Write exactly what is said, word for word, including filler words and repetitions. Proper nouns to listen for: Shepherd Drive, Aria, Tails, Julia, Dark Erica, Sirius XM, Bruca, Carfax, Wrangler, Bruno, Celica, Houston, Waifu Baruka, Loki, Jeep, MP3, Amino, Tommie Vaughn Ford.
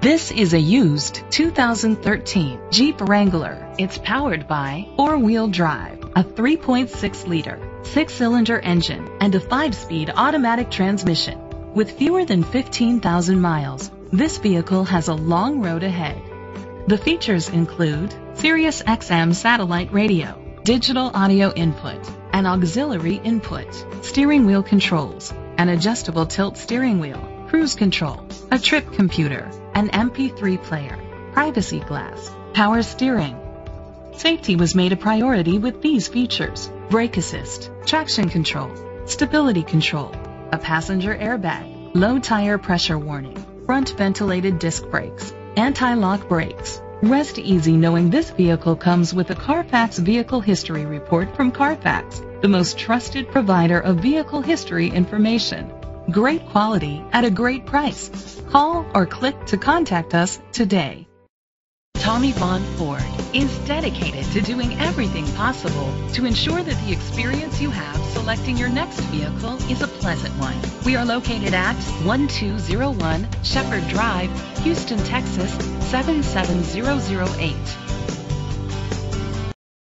This is a used two thousand thirteen Jeep Wrangler. It's powered by four-wheel drive, a three point six liter, six-cylinder engine, and a five-speed automatic transmission. With fewer than fifteen thousand miles, this vehicle has a long road ahead. The features include Sirius X M satellite radio, digital audio input, an auxiliary input, steering wheel controls, an adjustable tilt steering wheel, cruise control, a trip computer, an M P three player, privacy glass, power steering. Safety was made a priority with these features: brake assist, traction control, stability control, a passenger airbag, low tire pressure warning, front ventilated disc brakes, anti-lock brakes. Rest easy knowing this vehicle comes with a Carfax Vehicle History Report from Carfax, the most trusted provider of vehicle history information. Great quality at a great price. Call or click to contact us today. Tommie Vaughn Ford is dedicated to doing everything possible to ensure that the experience you have selecting your next vehicle is a pleasant one. We are located at one two zero one Shepherd Drive, Houston, Texas seven seven zero zero eight.